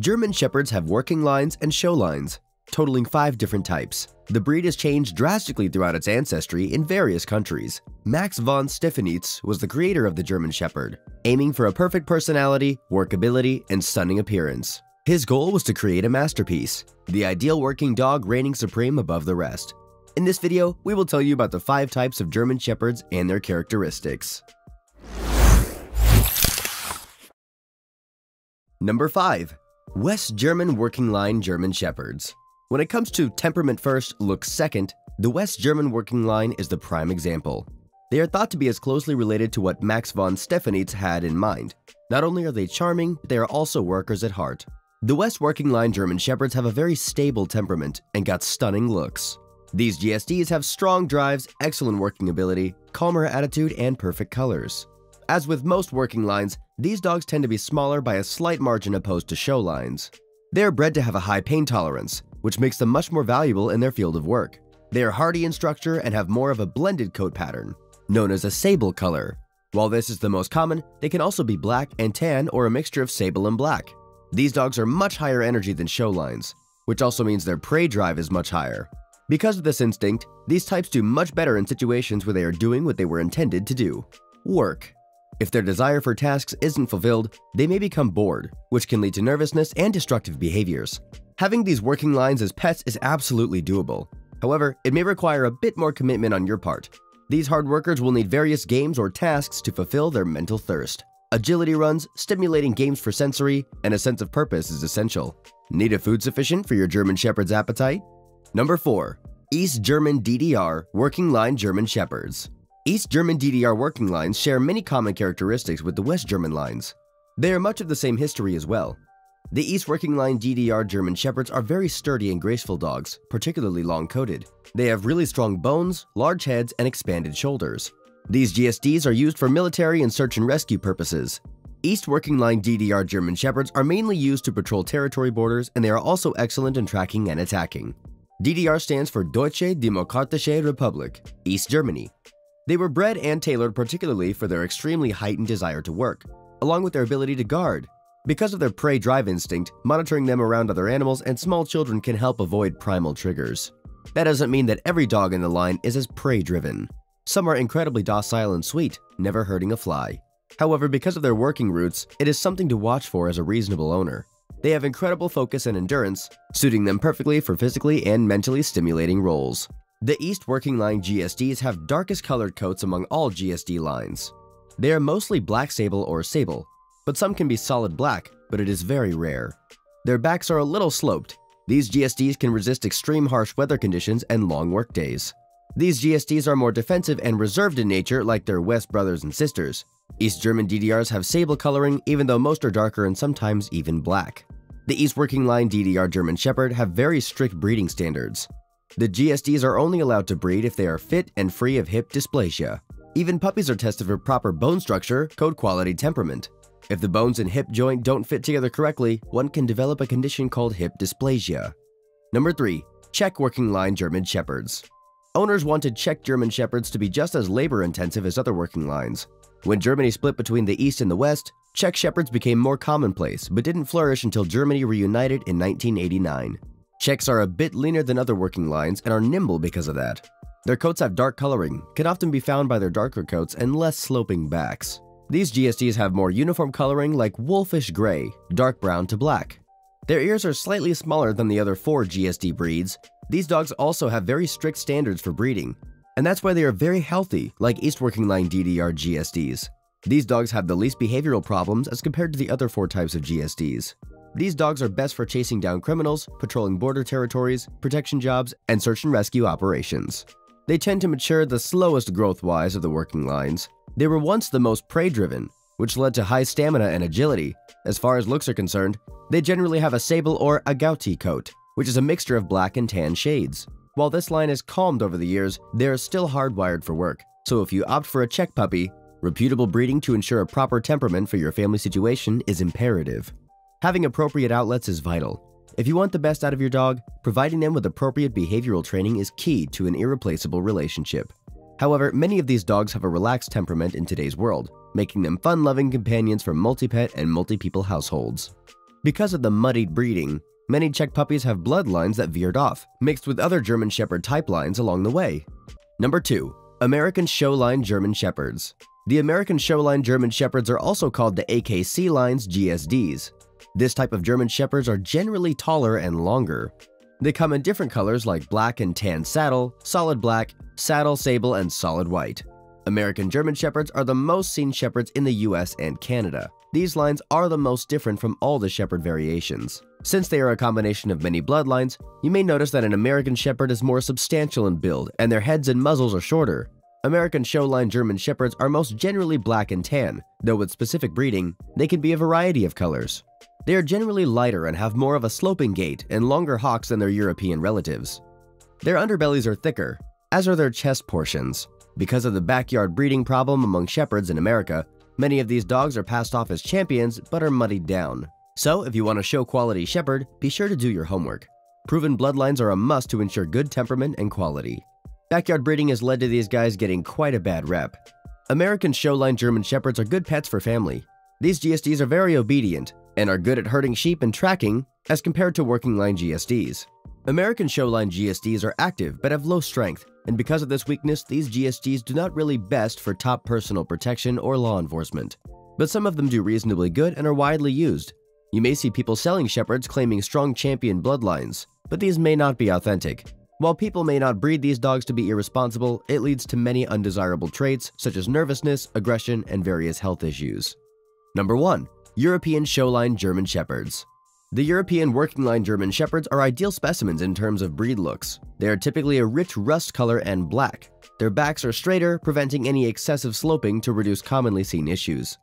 German Shepherds have working lines and show lines, totaling 5 different types. The breed has changed drastically throughout its ancestry in various countries. Max von Stephanitz was the creator of the German Shepherd, aiming for a perfect personality, workability, and stunning appearance. His goal was to create a masterpiece, the ideal working dog reigning supreme above the rest. In this video, we will tell you about the 5 types of German Shepherds and their characteristics. Number 5. West-German Working Line German Shepherds. When it comes to temperament first, looks second, the West-German working line is the prime example. They are thought to be as closely related to what Max von Stephanitz had in mind. Not only are they charming, they are also workers at heart. The West working line German Shepherds have a very stable temperament and got stunning looks. These GSDs have strong drives, excellent working ability, calmer attitude, and perfect colors. As with most working lines, these dogs tend to be smaller by a slight margin opposed to show lines. They are bred to have a high pain tolerance, which makes them much more valuable in their field of work. They are hardy in structure and have more of a blended coat pattern, known as a sable color. While this is the most common, they can also be black and tan or a mixture of sable and black. These dogs are much higher energy than show lines, which also means their prey drive is much higher. Because of this instinct, these types do much better in situations where they are doing what they were intended to do: work. If their desire for tasks isn't fulfilled, they may become bored, which can lead to nervousness and destructive behaviors. Having these working lines as pets is absolutely doable. However, it may require a bit more commitment on your part. These hard workers will need various games or tasks to fulfill their mental thirst. Agility runs, stimulating games for sensory, and a sense of purpose is essential. Need a food sufficient for your German Shepherd's appetite? Number 4. East German DDR Working Line German Shepherds. East German DDR working lines share many common characteristics with the West German lines. They are much of the same history as well. The East Working Line DDR German Shepherds are very sturdy and graceful dogs, particularly long-coated. They have really strong bones, large heads, and expanded shoulders. These GSDs are used for military and search and rescue purposes. East Working Line DDR German Shepherds are mainly used to patrol territory borders, and they are also excellent in tracking and attacking. DDR stands for Deutsche Demokratische Republik, East Germany. They were bred and tailored particularly for their extremely heightened desire to work, along with their ability to guard. Because of their prey drive instinct, monitoring them around other animals and small children can help avoid primal triggers. That doesn't mean that every dog in the line is as prey-driven. Some are incredibly docile and sweet, never hurting a fly. However, because of their working roots, it is something to watch for as a reasonable owner. They have incredible focus and endurance, suiting them perfectly for physically and mentally stimulating roles. The East Working Line GSDs have darkest colored coats among all GSD lines. They are mostly black sable or sable, but some can be solid black, but it is very rare. Their backs are a little sloped. These GSDs can resist extreme harsh weather conditions and long work days. These GSDs are more defensive and reserved in nature like their West brothers and sisters. East German DDRs have sable coloring even though most are darker and sometimes even black. The East Working Line DDR German Shepherd have very strict breeding standards. The GSDs are only allowed to breed if they are fit and free of hip dysplasia. Even puppies are tested for proper bone structure, coat quality, temperament. If the bones and hip joint don't fit together correctly, one can develop a condition called hip dysplasia. Number 3. Czech Working Line German Shepherds. Owners wanted Czech German Shepherds to be just as labor-intensive as other working lines. When Germany split between the East and the West, Czech Shepherds became more commonplace but didn't flourish until Germany reunited in 1989. Czechs are a bit leaner than other working lines and are nimble because of that. Their coats have dark coloring, can often be found by their darker coats and less sloping backs. These GSDs have more uniform coloring like wolfish gray, dark brown to black. Their ears are slightly smaller than the other 4 GSD breeds. These dogs also have very strict standards for breeding, and that's why they are very healthy, like East Working Line DDR GSDs. These dogs have the least behavioral problems as compared to the other 4 types of GSDs. These dogs are best for chasing down criminals, patrolling border territories, protection jobs, and search and rescue operations. They tend to mature the slowest growth-wise of the working lines. They were once the most prey-driven, which led to high stamina and agility. As far as looks are concerned, they generally have a sable or agouti coat, which is a mixture of black and tan shades. While this line has calmed over the years, they are still hardwired for work. So if you opt for a Czech puppy, reputable breeding to ensure a proper temperament for your family situation is imperative. Having appropriate outlets is vital. If you want the best out of your dog, providing them with appropriate behavioral training is key to an irreplaceable relationship. However, many of these dogs have a relaxed temperament in today's world, making them fun-loving companions for multi-pet and multi-people households. Because of the muddied breeding, many Czech puppies have bloodlines that veered off, mixed with other German Shepherd type lines along the way. Number 2. American Showline German Shepherds. The American Showline German Shepherds are also called the AKC line's GSDs. This type of German Shepherds are generally taller and longer. They come in different colors like black and tan saddle, solid black, saddle sable, and solid white. American German Shepherds are the most seen Shepherds in the US and Canada. These lines are the most different from all the Shepherd variations. Since they are a combination of many bloodlines, you may notice that an American Shepherd is more substantial in build and their heads and muzzles are shorter. American Showline German Shepherds are most generally black and tan, though with specific breeding, they can be a variety of colors. They are generally lighter and have more of a sloping gait and longer hocks than their European relatives. Their underbellies are thicker, as are their chest portions. Because of the backyard breeding problem among Shepherds in America, many of these dogs are passed off as champions but are muddied down. So if you want a show quality Shepherd, be sure to do your homework. Proven bloodlines are a must to ensure good temperament and quality. Backyard breeding has led to these guys getting quite a bad rep. American Showline German Shepherds are good pets for family. These GSDs are very obedient and are good at herding sheep and tracking as compared to working line GSDs. American Showline GSDs are active but have low strength, and because of this weakness, these GSDs do not really best for top personal protection or law enforcement. But some of them do reasonably good and are widely used. You may see people selling Shepherds claiming strong champion bloodlines, but these may not be authentic. While people may not breed these dogs to be irresponsible, it leads to many undesirable traits such as nervousness, aggression, and various health issues. Number 1. European Showline German Shepherds. The European working line German Shepherds are ideal specimens in terms of breed looks. They are typically a rich rust color and black. Their backs are straighter, preventing any excessive sloping to reduce commonly seen issues.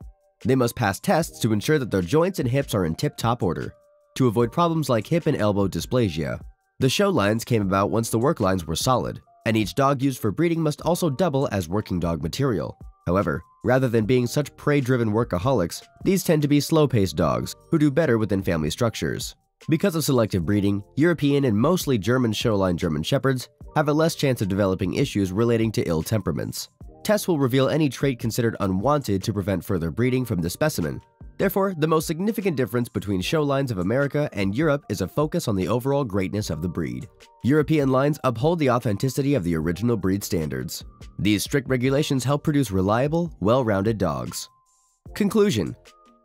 They must pass tests to ensure that their joints and hips are in tip-top order, to avoid problems like hip and elbow dysplasia. The show lines came about once the work lines were solid, and each dog used for breeding must also double as working dog material. However, rather than being such prey-driven workaholics, these tend to be slow-paced dogs who do better within family structures. Because of selective breeding, European and mostly German Showline German Shepherds have a less chance of developing issues relating to ill temperaments. Tests will reveal any trait considered unwanted to prevent further breeding from the specimen. Therefore, the most significant difference between show lines of America and Europe is a focus on the overall greatness of the breed. European lines uphold the authenticity of the original breed standards. These strict regulations help produce reliable, well-rounded dogs. Conclusion.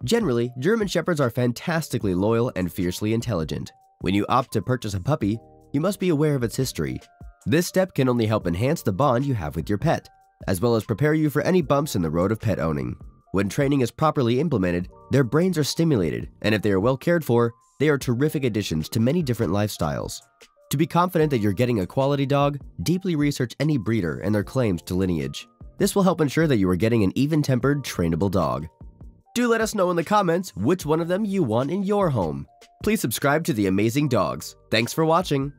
Generally, German Shepherds are fantastically loyal and fiercely intelligent. When you opt to purchase a puppy, you must be aware of its history. This step can only help enhance the bond you have with your pet, as well as prepare you for any bumps in the road of pet owning. When training is properly implemented, their brains are stimulated, and if they are well cared for, they are terrific additions to many different lifestyles. To be confident that you're getting a quality dog, deeply research any breeder and their claims to lineage. This will help ensure that you are getting an even-tempered, trainable dog. Do let us know in the comments which one of them you want in your home. Please subscribe to The Amazing Dogs. Thanks for watching.